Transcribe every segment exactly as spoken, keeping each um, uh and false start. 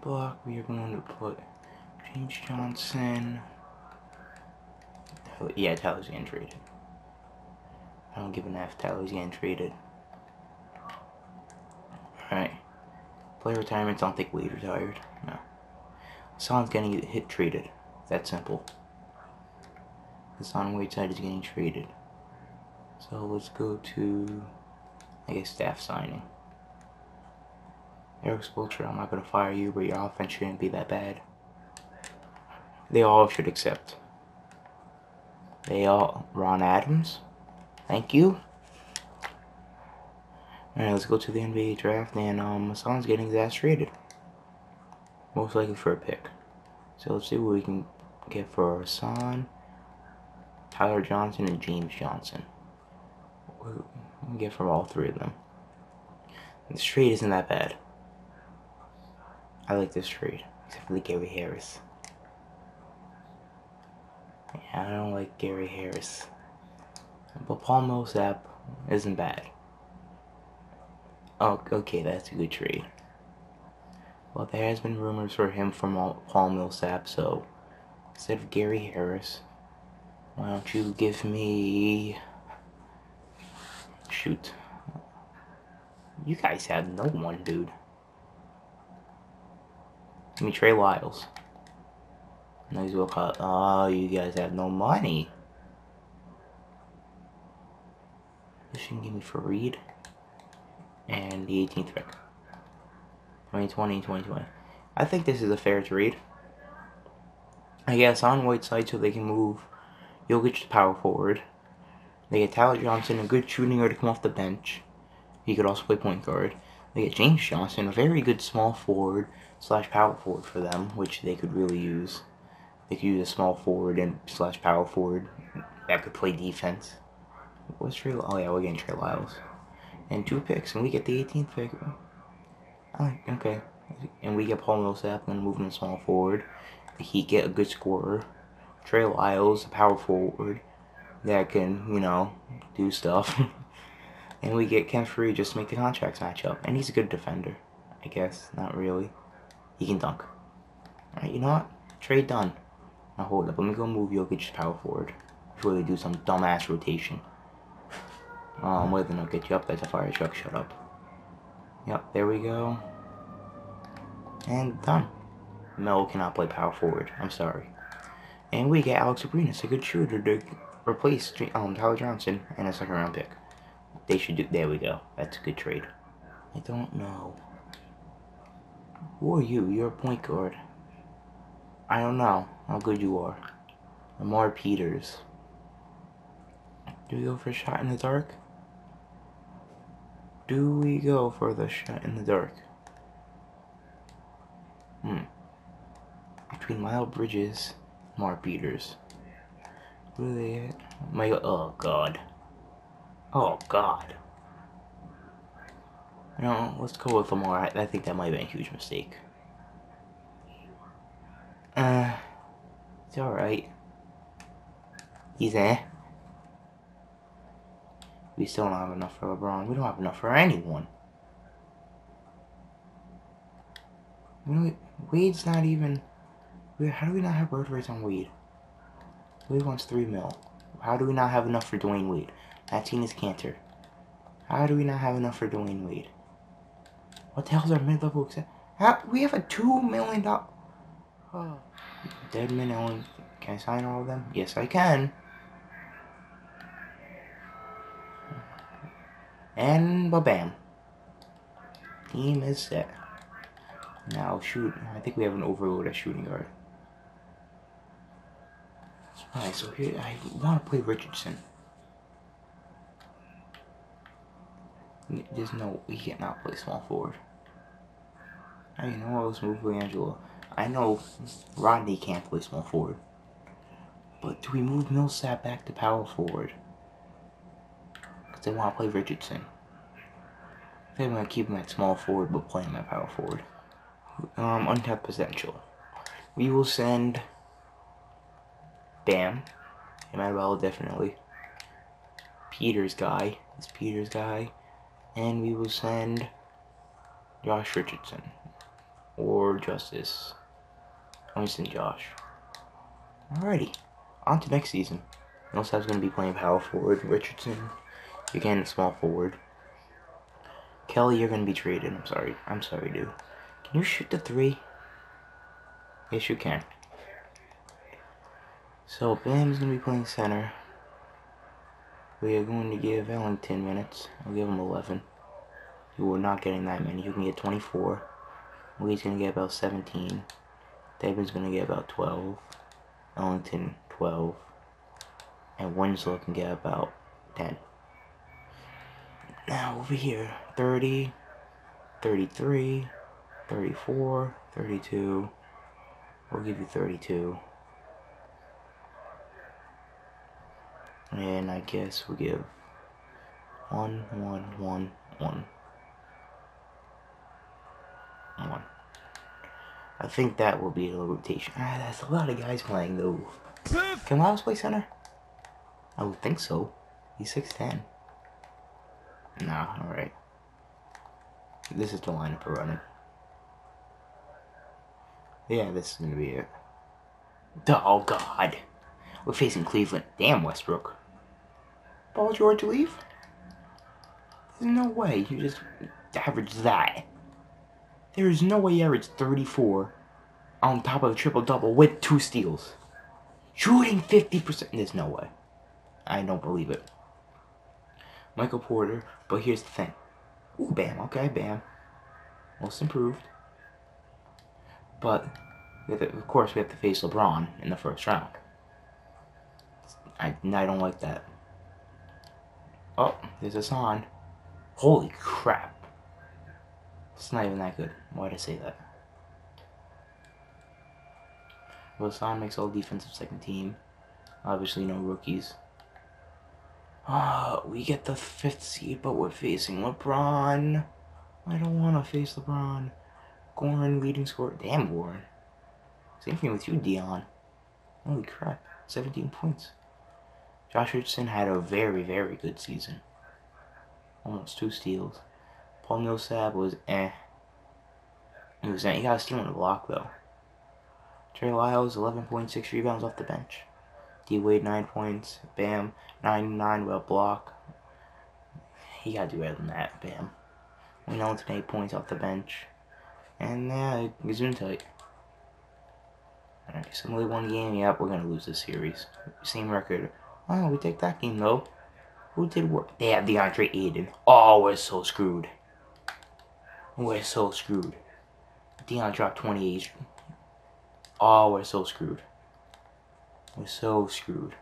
block, we are going to put James Johnson. Yeah, Tyler's getting traded. I don't give an F, Tyler's getting traded. Alright. Player retirements, I don't think Wade retired. No. Hassan's getting hit traded. That simple. Hassan Whiteside is getting traded. So let's go to, I guess, staff signing. Eric Spoelstra, I'm not going to fire you, but your offense shouldn't be that bad. They all should accept. They all, Ron Adams, thank you. Alright, let's go to the N B A draft, and um, Hassan's getting his ass traded. Most likely for a pick. So let's see what we can get for Hassan, Tyler Johnson, and James Johnson. We can get from all three of them. This trade isn't that bad. I like this trade, except for the Gary Harris. Yeah, I don't like Gary Harris. But Paul Millsap isn't bad. Oh, okay, that's a good trade. Well, there has been rumors for him from Paul Millsap, so instead of Gary Harris, why don't you give me... Shoot. You guys have no one, dude. Give me Trey Lyles. No, he's well caught. Oh, you guys have no money. You shouldn't give me Faried. And the eighteenth pick. twenty twenty, twenty twenty. I think this is a fair trade. I guess on Whiteside so they can move Jokic to power forward. They get Tyler Johnson, a good shooting guard to come off the bench. He could also play point guard. They get James Johnson, a very good small forward slash power forward for them, which they could really use. They could use a small forward and slash power forward that could play defense. What's Trey? Oh yeah, we're getting Trey Lyles. And two picks, and we get the eighteenth pick. Oh, okay. And we get Paul Millsap, and move him to small forward. He get a good scorer. Trey Lyles, a power forward that can, you know, do stuff. And we get Ken Faried just to make the contracts match up. And he's a good defender, I guess. Not really. He can dunk. Alright, you know what? Trade done. Now hold up. Let me go move Jokic power forward before they do some dumbass rotation. Um, whether they'll get you up, that's a fire truck. Shut up. Yep, there we go. And done. Mel cannot play power forward. I'm sorry. And we get Alex Abrines, a good shooter to replace um, Tyler Johnson and a second round pick. They should do. There we go. That's a good trade. I don't know. Who are you? You're a point guard. I don't know how good you are. Lamar Peters. Do we go for a shot in the dark? Do we go for the shot in the dark? Hmm. Between Miles Bridges, Lamar Peters. Who are they at? My oh god. Oh god. You know, let's go with Lamar. I, I think that might have been a huge mistake. Uh, it's alright. He's there. We still don't have enough for LeBron. We don't have enough for anyone. You know, Wade's not even... How do we not have birth rates on Wade? Wade wants three mil. How do we not have enough for Dwyane Wade? That's Enes Kanter. How do we not have enough for Dwyane Wade? What the hell's our mid-level accept? How we have a two million dollar oh. Deadman Ellen. Can I sign all of them? Yes, I can. And ba-bam. Team is set. Now shoot. I think we have an overload at shooting guard. Alright, so here I want to play Richardson. There's no, he cannot play small forward. I mean, no else move for Angelo. I know Rodney can't play small forward. But do we move Millsap back to power forward? Because they want to play Richardson. They want to keep him at small forward, but play him at power forward. Um, untapped potential. We will send Bam. Emmanuel, definitely. Peter's guy. It's Peter's guy. And we will send Josh Richardson. or Justise. I'm just in Josh. Alrighty, on to next season. Millsap's going to be playing power forward. Richardson, again, small forward. Kelly, you're going to be traded. I'm sorry. I'm sorry, dude. Can you shoot the three? Yes, you can. So, Bam's going to be playing center. We are going to give Ellington minutes. I'll give him eleven. You are not getting that many. You can get twenty-four. Wade's going to get about seventeen. David's going to get about twelve. Ellington, twelve. And Winslow can get about ten. Now, over here, thirty, thirty-three, thirty-four, thirty-two. We'll give you thirty-two. And I guess we'll give one, one, one, one. one. I think that will be the rotation. Ah, that's a lot of guys playing, though. Can Lyles play center? I would think so. He's six ten. Nah, alright. This is the lineup we're running. Yeah, this is going to be it. Oh, God. We're facing Cleveland. Damn, Westbrook. Paul George leave? There's no way you just average that. There is no way you average thirty-four on top of a triple-double with two steals. Shooting fifty percent. There's no way. I don't believe it. Michael Porter, but here's the thing. Ooh, Bam. Okay, Bam. Most improved. But, of course, we have to face LeBron in the first round. I, I don't like that. Oh, there's Hassan. Holy crap. It's not even that good. Why did I say that? Well, Hassan makes all defensive second team. Obviously, no rookies. Oh, we get the fifth seed, but we're facing LeBron. I don't want to face LeBron. Goran, leading scorer. Damn, Goran. Same thing with you, Dion. Holy crap. seventeen points. Josh Richardson had a very, very good season. Almost two steals. Paul Millsap was eh. He was eh. He got a steal on the block, though. Trey Lyles, eleven point six rebounds off the bench. D Wade, nine points. Bam, nine nine well block. He got to do better than that, Bam. Wayne Ellington, eight points off the bench. And yeah, uh, zoom tight. Alright, it's only one game. Yep, we're gonna lose this series. Same record. Oh, we take that game though. Who did work? They have DeAndre Ayton. Oh, we're so screwed. We're so screwed. Dion dropped twenty-eight. Oh, we're so screwed. We're so screwed.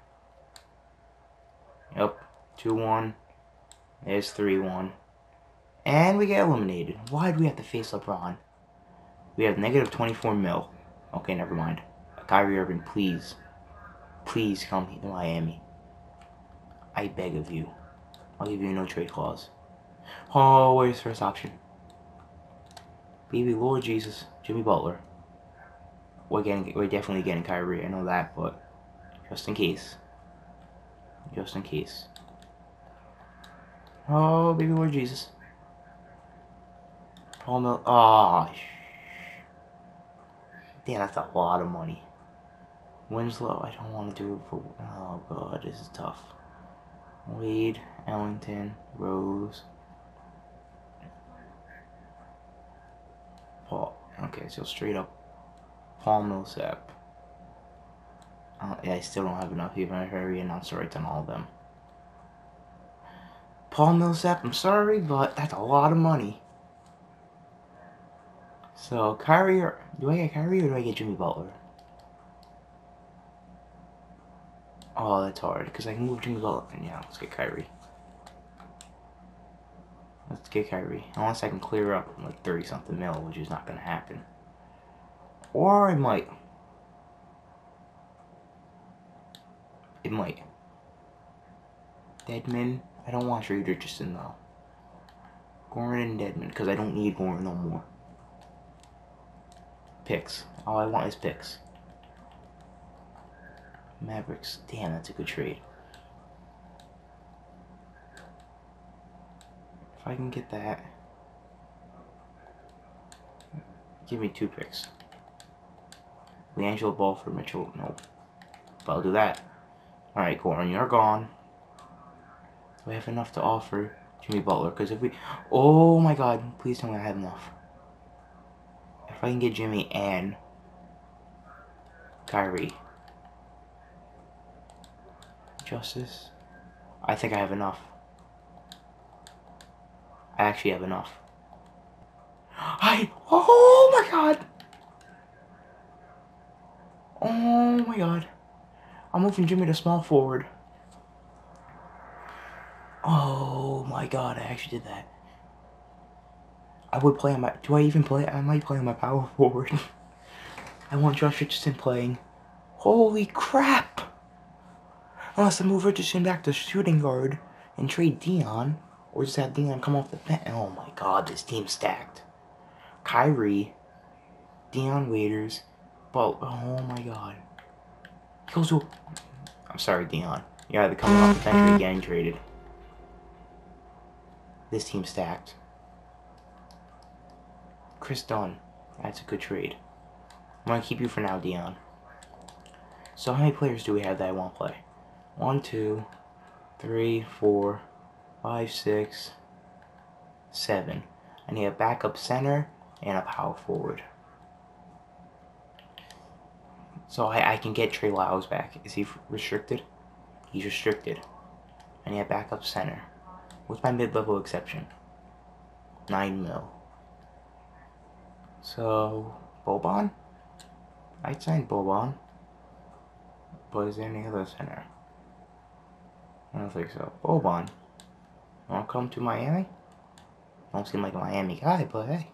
Yep, two one. There's three one. And we get eliminated. Why do we have to face LeBron? We have negative twenty-four mil. Okay, never mind. Kyrie Irving, please. Please come to Miami. I beg of you. I'll give you no trade clause. Oh, where's first option? Baby Lord Jesus. Jimmy Butler. We're getting we're definitely getting Kyrie, I know that, but just in case. Just in case. Oh, baby Lord Jesus. Paul Mill oh shh. Damn, that's a lot of money. Winslow, I don't want to do it for... Oh, God, this is tough. Wade, Ellington, Rose. Paul. Okay, so straight up. Paul Millsap. Uh, yeah, I still don't have enough, even if I re-announced the rights on all of them. Paul Millsap, I'm sorry, but that's a lot of money. So, Kyrie, or, do I get Kyrie or do I get Jimmy Butler? Oh, that's hard, because I can move Jimmy Butler. Yeah, let's get Kyrie. Let's get Kyrie. Unless I can clear up like thirty-something mil, which is not going to happen. Or it might. It might. Deadman. I don't want Trey Richardson, though. Goran and Deadman, because I don't need Goran no more. Picks. All I want is picks. Mavericks. Damn, that's a good trade. If I can get that. Give me two picks. LiAngelo Ball for Mitchell. Nope. But I'll do that. Alright, Goran, you're gone. Do I have enough to offer Jimmy Butler? Because if we... Oh my god. Please tell me I have enough. If I can get Jimmy and Kyrie. Justice. I think I have enough. I actually have enough. I... Oh my god. Oh my god. I'm moving Jimmy to small forward. Oh my god, I actually did that. I would play on my... Do I even play? I might play on my power forward. I want Josh Richardson playing. Holy crap! Unless I move Richardson back to shooting guard and trade Dion. Or just have Dion come off the bench. Oh my god, this team's stacked. Kyrie. Dion Waiters. But, oh my god. He goes to... I'm sorry, Dion. You're either coming off the bench or getting traded. This team's stacked. Chris Dunn. That's a good trade. I'm going to keep you for now, Dion. So how many players do we have that I want to play? One, two, three, four, five, six, seven. I need a backup center and a power forward. So I, I can get Trey Lyles back. Is he restricted? He's restricted. I need a backup center. What's my mid-level exception? nine mil. So, Boban? I'd sign Boban. But is there any other center? I don't think so. Boban. Wanna come to Miami? Don't seem like a Miami guy, but hey.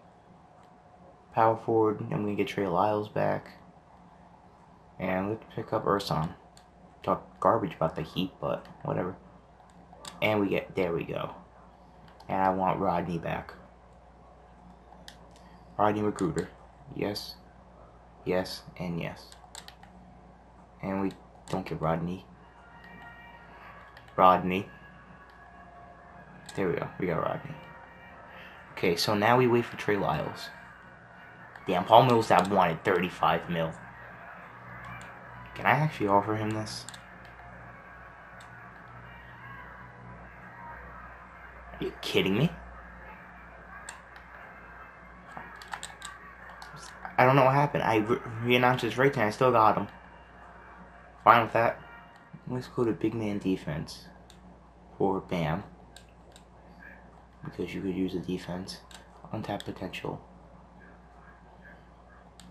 Power forward, I'm gonna get Trey Lyles back. And let's pick up Ersan. Talk garbage about the Heat, but whatever. And we get, there we go. And I want Rodney back. Rodney McGruder. Yes. Yes. And yes. And we don't get Rodney. Rodney. There we go. We got Rodney. Okay, so now we wait for Trey Lyles. Damn, Paul Millsap wanted thirty-five mil. Can I actually offer him this? Are you kidding me? I don't know what happened. I re-announced his rating and I still got him. Fine with that. Let's go to big man defense for Bam. Because you could use a defense. Untapped potential.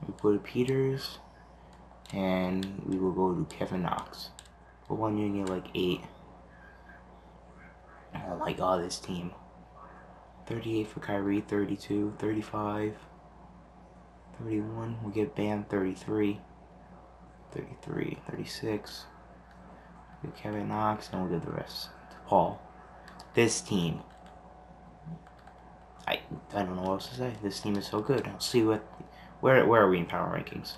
We go to Peters. And we will go to Kevin Knox. But one unit like eight. Oh my god, this team. thirty-eight for Kyrie, thirty-two, thirty-five, thirty-one. We'll get Bam, thirty-three, thirty-three, thirty-six. We'll get Kevin Knox, and we'll get the rest to Paul. This team. I I don't know what else to say. This team is so good. I'll see what. Where where are we in power rankings?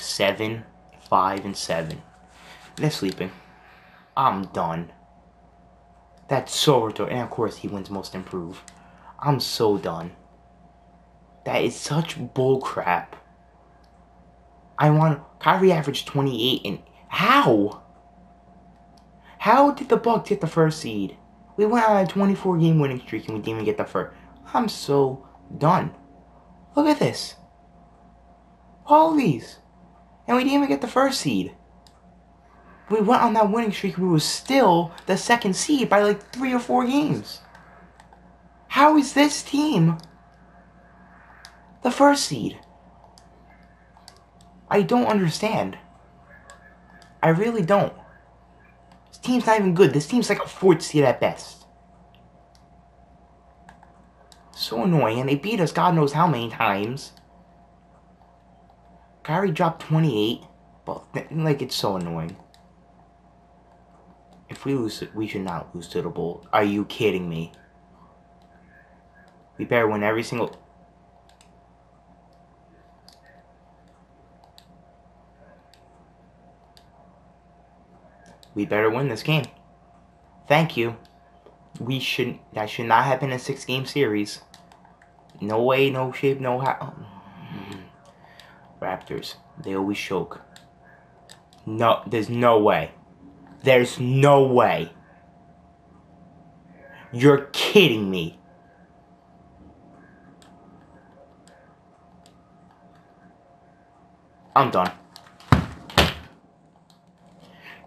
Seven, five, and seven. They're sleeping. I'm done. That's so retarded. And of course, he wins most improved. I'm so done. That is such bullcrap. I want Kyrie averaged twenty-eight and how? How did the Bucks get the first seed? We went on a twenty-four game winning streak and we didn't even get the first. I'm so done. Look at this. All these. And we didn't even get the first seed. We went on that winning streak. We were still the second seed by like three or four games. How is this team the first seed? I don't understand. I really don't. This team's not even good. This team's like a fourth seed at best. So annoying. And they beat us God knows how many times. Kyrie dropped twenty-eight. But, like, it's so annoying. If we lose, we should not lose to the Bulls. Are you kidding me? We better win every single... We better win this game. Thank you. We shouldn't... That should not have been a six game series. No way, no shape, no how. Raptors, they always choke. No, there's no way. There's no way. You're kidding me. I'm done.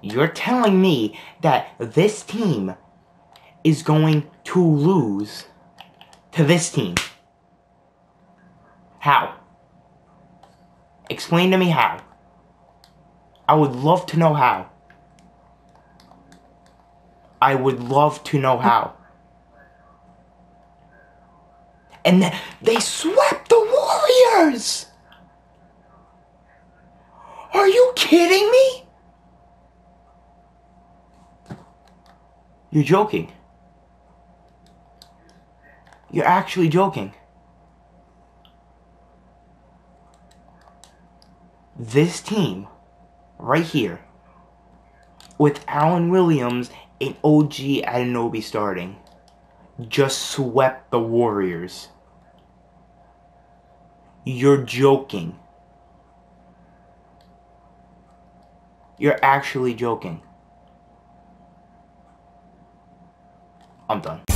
You're telling me that this team is going to lose to this team. How? Explain to me how. I would love to know how. I would love to know how. And then they swept the Warriors! Are you kidding me? You're joking. You're actually joking. This team, right here, with Allen Williams and O G Anunoby starting, just swept the Warriors. You're joking. You're actually joking. I'm done.